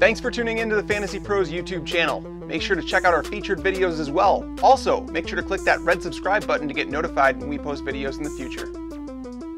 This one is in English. Thanks for tuning into the Fantasy Pros YouTube channel. Make sure to check out our featured videos as well. Also, make sure to click that red subscribe button to get notified when we post videos in the future.